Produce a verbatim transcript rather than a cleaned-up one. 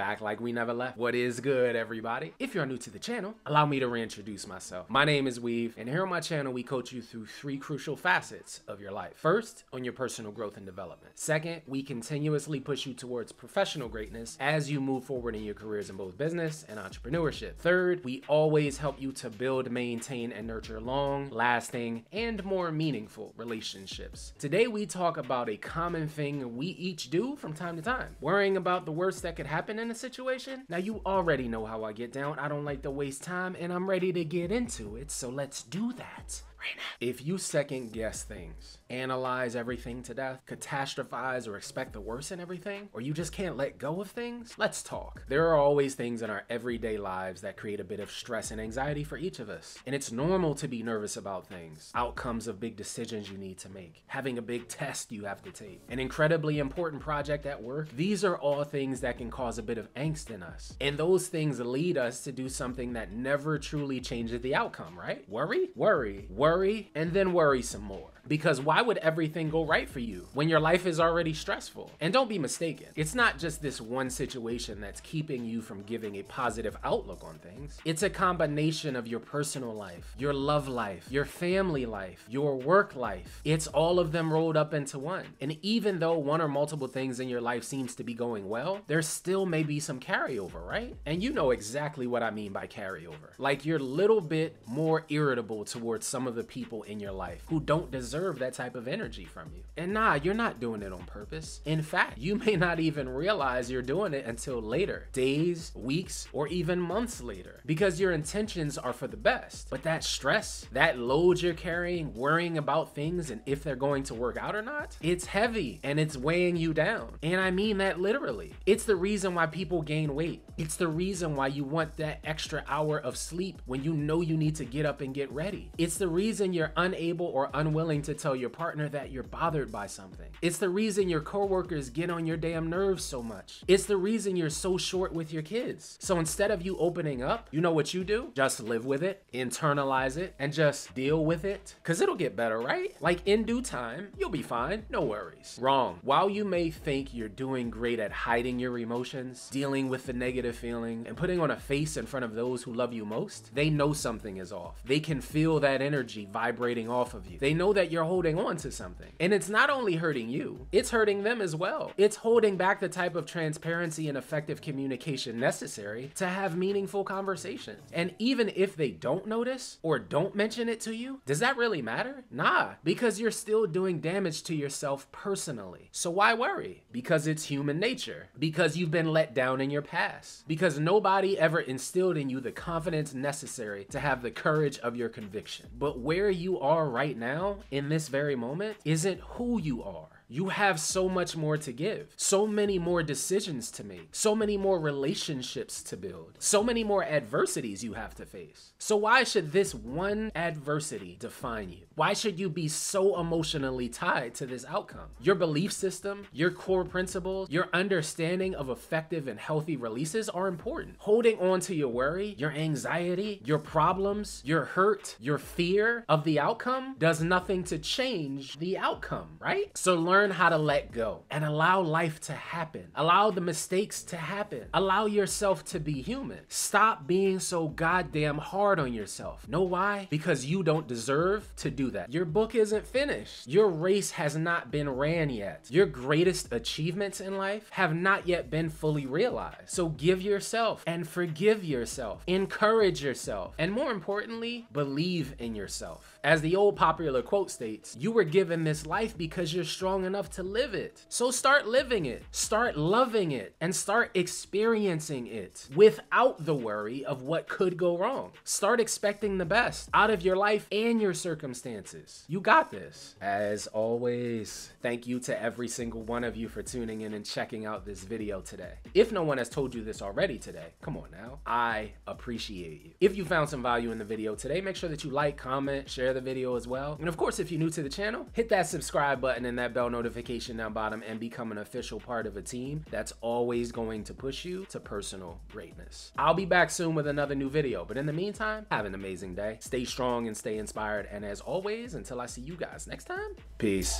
back like we never left. What is good, everybody? If you're new to the channel, allow me to reintroduce myself. My name is Weave, and here on my channel, we coach you through three crucial facets of your life. First, on your personal growth and development. Second, we continuously push you towards professional greatness as you move forward in your careers in both business and entrepreneurship. Third, we always help you to build, maintain, and nurture long-lasting and more meaningful relationships. Today, we talk about a common thing we each do from time to time. Worrying about the worst that could happen in a situation? Now, you already know how I get down. I don't like to waste time, and I'm ready to get into it, so let's do that. Right now. If you second guess things, analyze everything to death, catastrophize or expect the worst in everything, or you just can't let go of things, let's talk. There are always things in our everyday lives that create a bit of stress and anxiety for each of us. And it's normal to be nervous about things, outcomes of big decisions you need to make, having a big test you have to take, an incredibly important project at work. These are all things that can cause a bit of angst in us. And those things lead us to do something that never truly changes the outcome, right? Worry, worry, worry. Worry, and then worry some more. Because why would everything go right for you when your life is already stressful? And don't be mistaken, it's not just this one situation that's keeping you from giving a positive outlook on things. It's a combination of your personal life, your love life, your family life, your work life. It's all of them rolled up into one. And even though one or multiple things in your life seems to be going well, there still may be some carryover, right? And you know exactly what I mean by carryover. Like you're a little bit more irritable towards some of the people in your life who don't deserve that type of energy from you. And nah, you're not doing it on purpose. In fact, you may not even realize you're doing it until later, days, weeks, or even months later, because your intentions are for the best. But that stress, that load you're carrying, worrying about things and if they're going to work out or not, it's heavy and it's weighing you down. And I mean that literally. It's the reason why people gain weight. It's the reason why you want that extra hour of sleep when you know you need to get up and get ready. It's the reason you're unable or unwilling to tell your partner that you're bothered by something. It's the reason your coworkers get on your damn nerves so much. It's the reason you're so short with your kids. So instead of you opening up, you know what you do? Just live with it, internalize it, and just deal with it. Cause it'll get better, right? Like in due time, you'll be fine, no worries. Wrong. While you may think you're doing great at hiding your emotions, dealing with the negative feeling, and putting on a face in front of those who love you most, they know something is off. They can feel that energy vibrating off of you. They know that you're holding on to something. And it's not only hurting you, it's hurting them as well. It's holding back the type of transparency and effective communication necessary to have meaningful conversations. And even if they don't notice or don't mention it to you, does that really matter? Nah, because you're still doing damage to yourself personally. So why worry? Because it's human nature. Because you've been let down in your past. Because nobody ever instilled in you the confidence necessary to have the courage of your conviction. But where you are right now, in this very moment, isn't who you are. You have so much more to give, so many more decisions to make, so many more relationships to build, so many more adversities you have to face. So why should this one adversity define you? Why should you be so emotionally tied to this outcome? Your belief system, your core principles, your understanding of effective and healthy releases are important. Holding on to your worry, your anxiety, your problems, your hurt, your fear of the outcome does nothing to change the outcome, right? So learn Learn how to let go and allow life to happen. Allow the mistakes to happen. Allow yourself to be human. Stop being so goddamn hard on yourself. Know why? Because you don't deserve to do that. Your book isn't finished. Your race has not been ran yet. Your greatest achievements in life have not yet been fully realized. So give yourself and forgive yourself. Encourage yourself. And more importantly, believe in yourself. As the old popular quote states, you were given this life because you're strong enough enough to live it. So start living it, start loving it, and start experiencing it without the worry of what could go wrong. Start expecting the best out of your life and your circumstances. You got this. As always, thank you to every single one of you for tuning in and checking out this video today. If no one has told you this already today, come on now, I appreciate you. If you found some value in the video today, make sure that you like, comment, share the video as well. And of course, if you're new to the channel, hit that subscribe button and that bell notification down bottom and become an official part of a team that's always going to push you to personal greatness. I'll be back soon with another new video, but in the meantime, have an amazing day. Stay strong and stay inspired. And as always, until I see you guys next time, peace.